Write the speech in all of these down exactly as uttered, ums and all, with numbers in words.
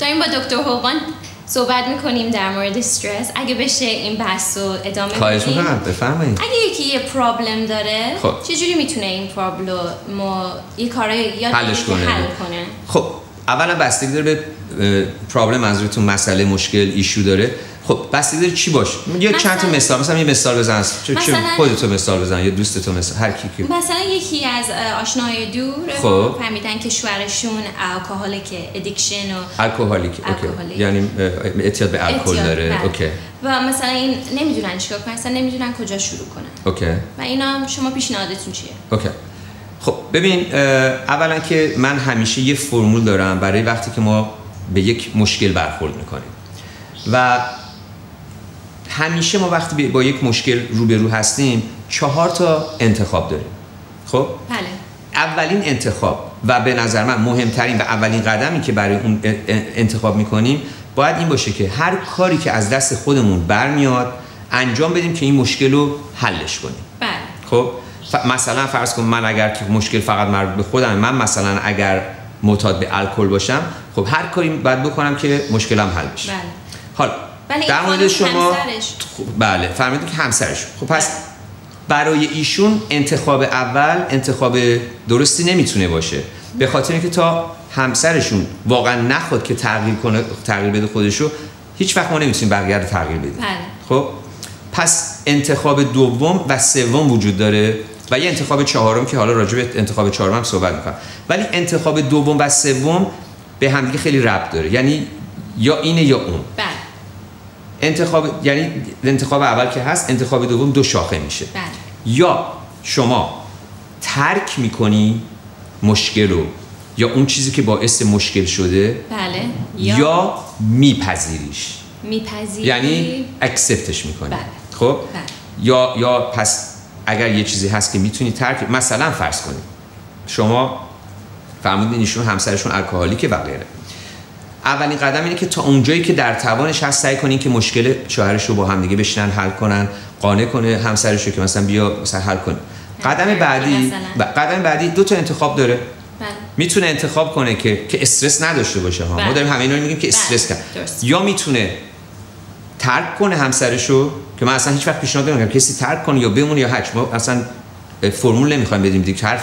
داریم با دکتر هوبان صحبت میکنیم در مورد استرس. اگه بشه این بحث رو ادامه بدیم. خواهش می‌کنم بفرمایید. اگه یکی یه پرابلم داره خب. چجوری میتونه این پرابلم ما یه کارای یاد حلش کنه؟ حل کنه. خب اولا بستگی داره به پرابلم، منظورتون مسئله، مشکل، ایشو داره. خب بستگی داره چی باشه؟ یه مثلا... چند تا مثال، مثلا یه مثال بزن. چه مثلا... خودت مثال بزن یا دوست تو مثلا هر کی که. مثلا یکی از آشناهای دور خب. فهمیدن که شوهرشون الکلیکه، ادیکشن و الکلیک، اوکی. یعنی اعتیاد به الکل داره. اوکی. و مثلا این نمیدونن چیکار کنن، مثلا نمیدونن کجا شروع کنن. اوکی. و اینا شما پیشنهادتون چیه؟ اوکی. خب ببین اولا که من همیشه یه فرمول دارم برای وقتی که ما به یک مشکل برخورد میکنیم و همیشه ما وقتی با یک مشکل روبرو هستیم چهار تا انتخاب داریم. خب بله. اولین انتخاب و به نظر من مهمترین و اولین قدمی که برای اون انتخاب میکنیم باید این باشه که هر کاری که از دست خودمون برمیاد انجام بدیم که این مشکل رو حلش کنیم. بله. خب مثلا فرض کن من اگر که مشکل فقط مربوط به خودم، من مثلا اگر معتاد به الکل باشم خب هر کاری باید بکنم که مشکلم حل بشه. بله. حالا بله در مورد شما همسرش. بله فهمیدید که همسرش. خب پس برای ایشون انتخاب اول انتخاب درستی نمیتونه باشه، به خاطر اینکه تا همسرشون واقعا نخواد که تغییر کنه، تغییر بده خودشو، هیچ وقت ما نمیتونیم بقیه رو تغییر بدیم. بله. خب پس انتخاب دوم و سوم وجود داره و یه انتخاب چهارم که حالا راجع به انتخاب چهارم هم صحبت می‌کنم، ولی انتخاب دوم و سوم به هم دیگه خیلی ربط داره، یعنی یا اینه یا اون. بله. انتخاب یعنی انتخاب اول که هست، انتخاب دوم دو شاخه میشه. بله. یا شما ترک می‌کنی مشکل رو یا اون چیزی که باعث مشکل شده. بله. یا, یا میپذیریش. میپذیری یعنی اکسپتش می‌کنی. بله. خب بله. یا یا پس اگر یه چیزی هست که میتونی ترک، مثلا فرض کنید شما فرمودین ایشون همسرشون الکلیکه و غیره، اولین قدم اینه که تا اونجایی که در توانش هست سعی کنین که مشکل شوهرش رو با هم دیگه بشینن حل کنن، قانع کنه همسرش رو که مثلا بیا مثلا حل کنه. قدم بعدی و قدم بعدی دو تا انتخاب داره. بله. میتونه انتخاب کنه که که استرس نداشته باشه ها. بله. ما داریم همه اینا رو میگیم که استرس بله. کنه. یا میتونه ترک کنه همسرشو، که من اصلا هیچ وقت پیشنهاد نمیکنم کسی ترک کنه یا بمونه یا هرچی، ما اصلا فرمول نمیخوایم بدیم دیگه، هر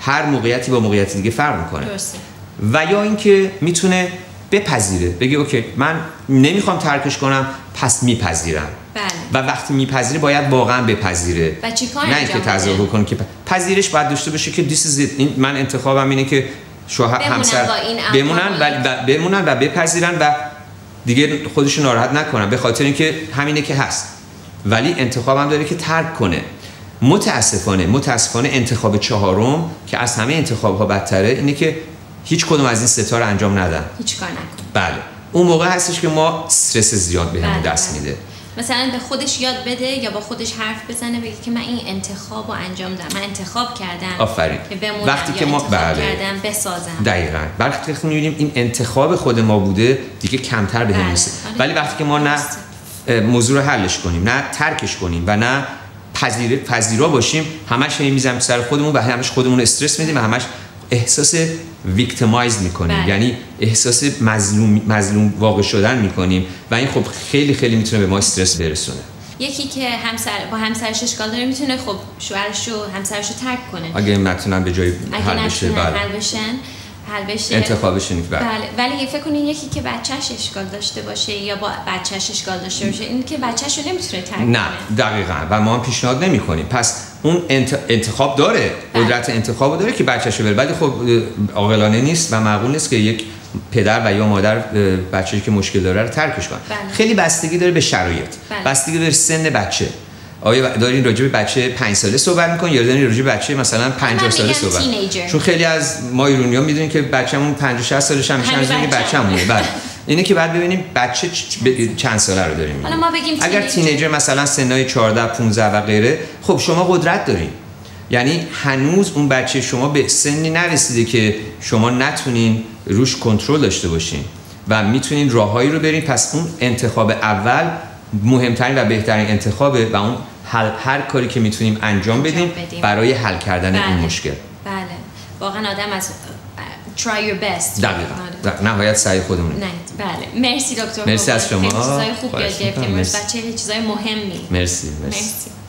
هر موقعیتی با موقعیت دیگه فرق میکنه. درسته. و یا اینکه میتونه بپذیره، بگه اوکی من نمیخوام ترکش کنم پس میپذیرم. بله. و وقتی میپذیره باید واقعا بپذیره، نه اینکه تظاهر کنه که پذیرش باید داشته باشه که this is it. این من انتخابم اینه که شوهر همسر بمونن و بمونن و بپذیرن و دیگه خودش ناراحت نکنه، به خاطر اینکه همینه که هست. ولی انتخابم داره که ترک کنه. متاسفانه متاسفانه انتخاب چهارم که از همه انتخاب‌ها بدتره اینه که هیچ کدوم از این ستا رو انجام ندن، هیچ کار نکنه. بله اون موقع هستش که ما استرس زیاد به همون دست میده. مثلا به خودش یاد بده یا با خودش حرف بزنه، بگه که من این انتخابو انجام دادم، من انتخاب کردم. آفرین. وقتی که ما بله کردم بسازم. دقیقاً. وقتی که می‌بینیم این انتخاب خود ما بوده دیگه کمتر بهمون میشه. ولی وقتی که ما نه موضوع رو حلش کنیم، نه ترکش کنیم و نه پذیر پذیرا باشیم، همش این میزنیم سر خودمون و همش خودمون استرس میدیم و همش احساس ویکتیمایز میکنیم. بله. یعنی احساس مظلوم مظلوم واقع شدن میکنیم و این خب خیلی خیلی میتونه به ما استرس برسونه. یکی که همسر با همسرش اشکال داره میتونه خب شوهرش رو همسرش رو ترک کنه اگه نتونن به جای حل بشه. بله. حل بشن حل بشه انتخابش اینه. بله. ولی فکر کنین یکی که بچه‌ش اشکال داشته باشه یا با بچه‌ش اشکال داشته باشه، این که بچه‌ش رو نمیتونه ترک کنه. نه دقیقاً و ما هم پیشنهاد نمی‌کنیم. پس اون انتخاب داره، قدرت انتخابو داره که بچه‌ش بره، ولی خب عاقلانه نیست و معقول نیست که یک پدر و یا مادر بچه‌ای که مشکل داره رو ترکش کنه. بله. خیلی بستگی داره به شرایط. بله. بستگی داره سن بچه. آیا دارین راجع به بچه پنج ساله صحبت می‌کنین یا دارین راجع به بچه مثلا پنجاه ساله صحبت؟ چون خیلی از ما ایرانی‌ها می‌دونیم که بچه‌مون پنجاه شصت سالش هم میشه، می‌دونیم بچه‌مونه. بله. اینه که بعد ببینیم بچه چند ساله رو داریم. حالا ما بگیم اگر تینیجر مثلا سنای چهارده پانزده و غیره، خب شما قدرت دارین. یعنی هنوز اون بچه شما به سنی نرسیده که شما نتونین روش کنترل داشته باشین و می‌تونین راههایی رو برین. پس اون انتخاب اول مهمترین و بهترین انتخابه و اون هر, هر کاری که میتونیم انجام بدیم برای حل کردن بله. این مشکل. بله واقعا آدم از try your best. دقیقا. در نهایت سعی خودمون. نه بله. مرسی دکتر. مرسی از شما. خیلی چیزای خوب یاد گرفتیم. بچه خیلی چیزای مهمی. مرسی مرسی. مرسی.